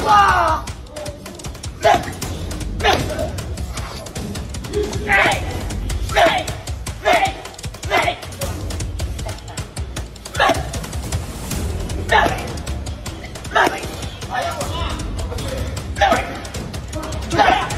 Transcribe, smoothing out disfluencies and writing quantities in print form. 来吧！哎呀我！